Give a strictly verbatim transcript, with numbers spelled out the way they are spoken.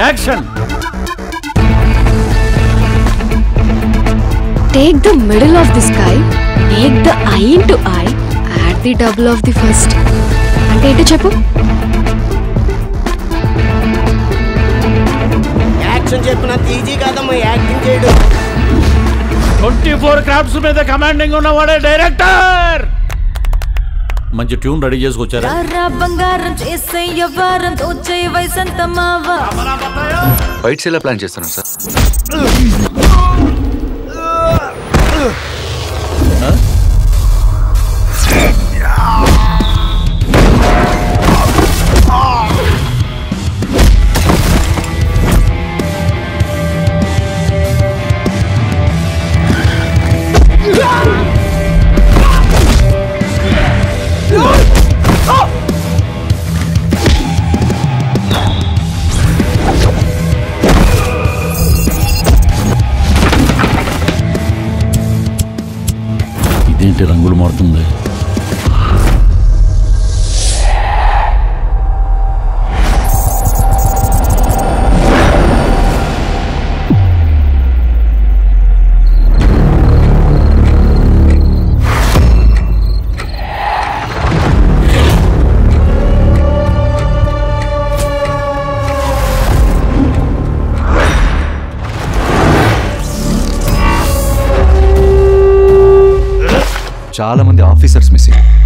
Action! Take the middle of the sky, take the eye into eye, add the double of the first. And take the chappu. Action, Chappu. Easy kadamai acting chedu. twenty-four crafts me the commanding on our director. మంచి tune ready చేసుకొచ్చారా రారా బంగారం చేసేయ వారం తోచే వైసంతమావా fights ఎలా plan చేస్తున్నారు సార్ రంగులు మారుతుంది చాలా మంది ఆఫీసర్స్ మిస్సింగ్